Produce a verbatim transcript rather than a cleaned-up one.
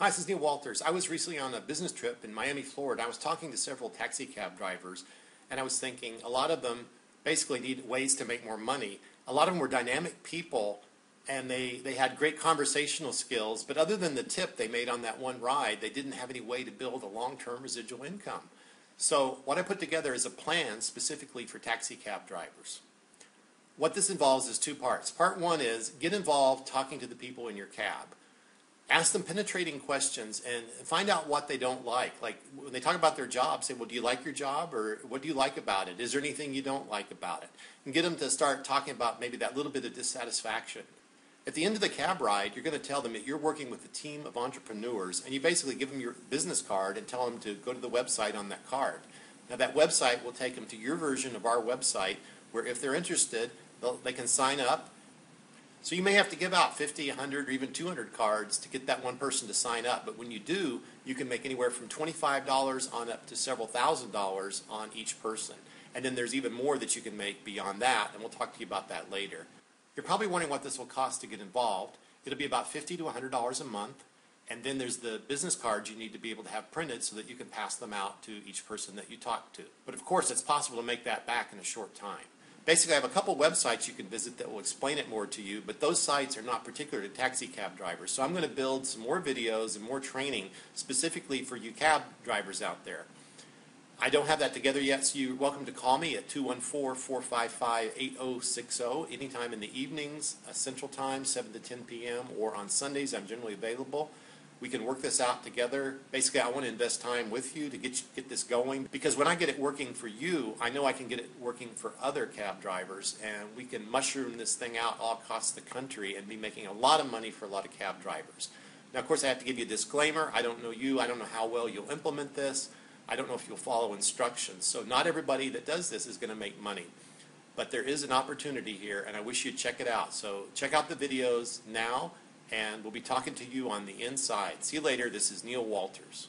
Hi, this is Neal Walters. I was recently on a business trip in Miami, Florida. I was talking to several taxi cab drivers, and I was thinking a lot of them basically need ways to make more money. A lot of them were dynamic people, and they, they had great conversational skills, but other than the tip they made on that one ride, they didn't have any way to build a long-term residual income. So what I put together is a plan specifically for taxi cab drivers. What this involves is two parts. Part one is get involved talking to the people in your cab. Ask them penetrating questions and find out what they don't like. Like when they talk about their job, say, well, do you like your job, or what do you like about it? Is there anything you don't like about it? And get them to start talking about maybe that little bit of dissatisfaction. At the end of the cab ride, you're going to tell them that you're working with a team of entrepreneurs, and you basically give them your business card and tell them to go to the website on that card. Now that website will take them to your version of our website, where if they're interested, they can sign up. So you may have to give out fifty, one hundred, or even two hundred cards to get that one person to sign up. But when you do, you can make anywhere from twenty-five dollars on up to several thousand dollars on each person. And then there's even more that you can make beyond that, and we'll talk to you about that later. You're probably wondering what this will cost to get involved. It'll be about fifty to one hundred dollars a month. And then there's the business cards you need to be able to have printed so that you can pass them out to each person that you talk to. But of course, it's possible to make that back in a short time. Basically, I have a couple websites you can visit that will explain it more to you, but those sites are not particular to taxi cab drivers. So I'm going to build some more videos and more training specifically for you cab drivers out there. I don't have that together yet, so you're welcome to call me at two one four, four five five, eight oh six oh anytime in the evenings, Central Time, seven to ten P M, or on Sundays. I'm generally available. We can work this out together. Basically, I want to invest time with you to get, you, get this going, because when I get it working for you, I know I can get it working for other cab drivers, and we can mushroom this thing out all across the country and be making a lot of money for a lot of cab drivers. Now, of course, I have to give you a disclaimer. I don't know you. I don't know how well you'll implement this. I don't know if you'll follow instructions. So not everybody that does this is going to make money. But there is an opportunity here, and I wish you'd check it out. So check out the videos now. And we'll be talking to you on the inside. See you later. This is Neal Walters.